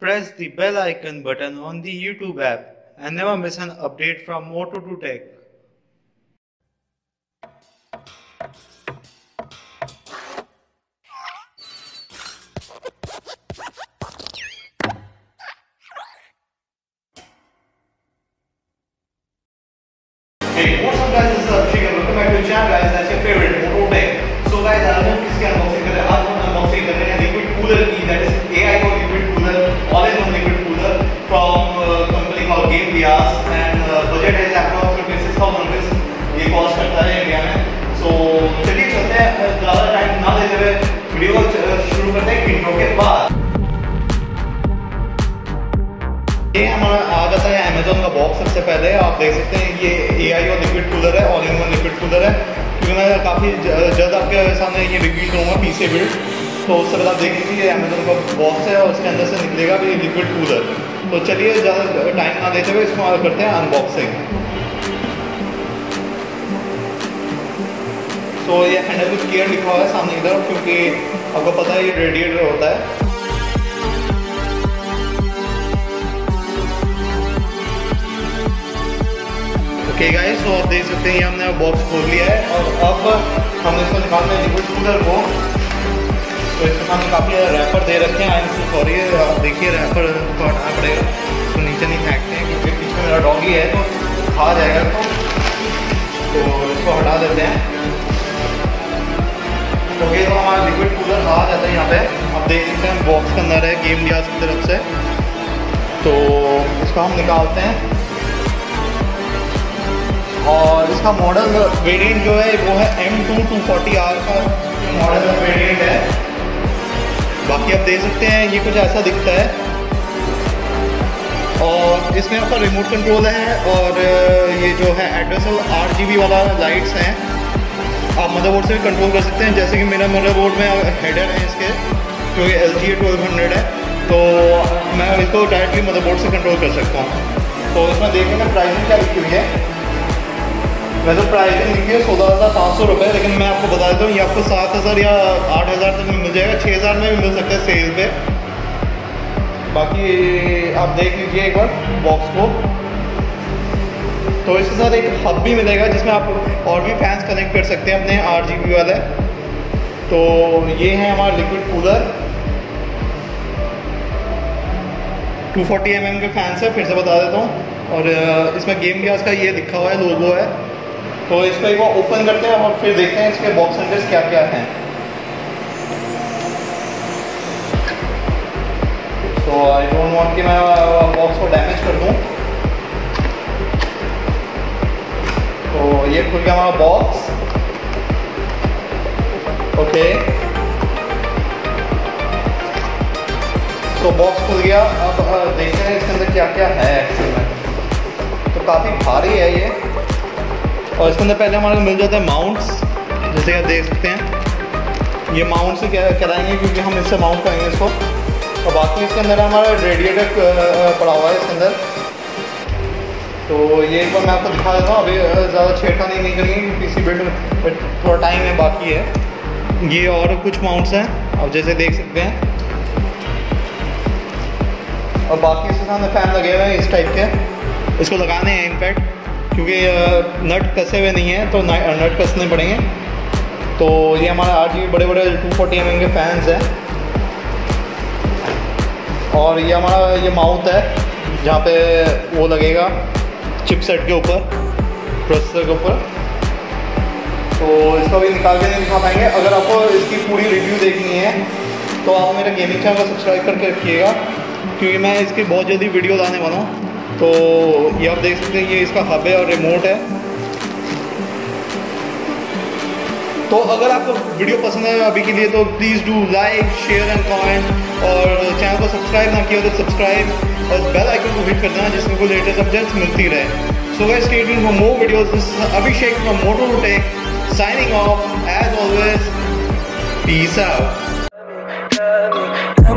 Press the bell icon button on the YouTube app and never miss an update from Motto to Tech. Hey, what's up guys, this is Abhishek and welcome back to the channel guys, that's your favorite Motto Tech. So guys, I don't know if you can unboxing a liquid cooler key, that is AI liquid cooler, all-in-one liquid cooler from a company called Gamedia, and budget is approximately 6,000 rupees. ये cost करता है India में. So चलिए चलते हैं, ज़्यादा time ना लेते हुए वीडियो शुरू करते हैं इंट्रो के बाद. ये हमारा आ जाता है Amazon का बॉक्स. सबसे पहले आप देख सकते हैं ये AI और लिक्विड कूलर है, all in one liquid cooler है. क्योंकि मैं काफ़ी जल्द आपके सामने ये रिव्यू दूंगा पीछे बिल्ड, तो उससे पहले आप देख लीजिए ये Amazon का बॉक्स है और उसके अंदर से निकलेगा भी लिक्विड कूलर. तो चलिए ज़्यादा टाइम ना देते हुए इसको करते हैं अनबॉक्सिंग. तो ये हैंडल कुछ केयर लिखा हुआ है सामने की तरफ, क्योंकि आपको पता है ये रेडिएटर होता है. ओके गाइस, तो आप देख सकते हैं ये हमने बॉक्स खोल लिया है और अब हम इसको निकालते हैं लिक्विड कूलर को. तो इसके सामने काफ़ी रैपर दे रखे हैं. आई एम सो सॉरी, आप देखिए रैपर को हटाना पड़ेगा, तो नीचे नहीं फेंकते हैं क्योंकि पीछे मेरा डॉगी है तो खा जाएगा. तो इसको हटा देते हैं. ओके, तो हमारा लिक्विड कूलर आ जाता है यहाँ पर. आप देख सकते हैं बॉक्स के अंदर है Gamedia की तरफ से. तो इसको हम निकालते हैं और इसका मॉडल वेरिएंट जो है वो है M2 240R का मॉडल वेरिएंट है. बाकी आप देख सकते हैं ये कुछ ऐसा दिखता है और इसमें आपका रिमोट कंट्रोल है और ये जो है एड्रेस और 8GB वाला लाइट्स हैं. आप मदरबोर्ड से भी कंट्रोल कर सकते हैं, जैसे कि मेरा मदरबोर्ड में हेडर है इसके जो कि LGA 1200 है, तो मैं इसको डायरेक्टली मदरबोर्ड से कंट्रोल कर सकता हूँ. तो इसमें देखने में प्राइसिंग क्या लिखी हुई है. वैसे प्राइसिंग देखिए 16,500 रुपये, लेकिन मैं आपको बता देता हूँ ये आपको 7,000 या 8,000 तक में मिल जाएगा, 6,000 में भी मिल सकता है सेल पे. बाकी आप देख लीजिए एक बार बॉक्स को. तो इसके साथ एक हब भी मिलेगा जिसमें आप और भी फैंस कनेक्ट कर सकते हैं अपने 8GB वाले. तो ये है हमारा लिक्विड कूलर, 240mm के फैंस है फिर से बता देता हूँ. और इसमें Gamedia का ये लिखा हुआ है, लोगो है. तो इसको एक बार ओपन करते हैं और फिर देखते हैं इसके बॉक्स अंदर क्या क्या हैं. तो आई डोंट वांट कि मैं बॉक्स को डैमेज कर दूं. तो ये खुल गया हमारा बॉक्स. ओके, तो बॉक्स खुल गया. अब देखते हैं इसके अंदर क्या क्या है एक्चुअल में. तो काफ़ी भारी है ये और इसके अंदर पहले हमारे मिल जाता है माउंट्स, जैसे कि आप देख सकते हैं ये माउंट से कराएंगे क्योंकि हम इससे माउंट करेंगे इसको. और बाकी इसके अंदर हमारा रेडिएटर पड़ा हुआ है इसके अंदर. तो ये एक बार मैं आपको दिखा देता हूँ, अभी ज़्यादा छेड़खानी नहीं करेंगे क्योंकि पीसी बिल्ड थोड़ा टाइम है बाकी है. ये और कुछ माउंट्स हैं आप जैसे देख सकते हैं. और बाकी इसके सामने फैन लगे हुए हैं इस टाइप के, इसको लगाने हैं इनफैक्ट क्योंकि नट कसे हुए नहीं हैं तो नट कसने पड़ेंगे. तो ये हमारा 8GB बड़े बड़े 240mm के फैंस हैं. और ये हमारा ये माउथ है जहाँ पे वो लगेगा चिपसेट के ऊपर, प्रोसेसर के ऊपर. तो इसको भी निकाल के नहीं दिखा पाएंगे. अगर आपको इसकी पूरी रिव्यू देखनी है तो आप मेरे गेमिंग चैनल को सब्सक्राइब करके रखिएगा क्योंकि मैं इसकी बहुत जल्दी वीडियो लाने वाला हूँ. तो ये आप देख सकते हैं ये इसका हब है और रिमोट है. तो अगर आपको वीडियो पसंद है अभी के लिए तो please do like, share and comment. और चैनल को सब्सक्राइब ना किया तो सब्सक्राइब और बेल आइकन को हिट कर देना जिसमें कोई लेटेस्ट अपडेट्स मिलती रहे. So guys stay tuned for more videos. This is Abhishek from motto to tech signing off. As always peace out. Tell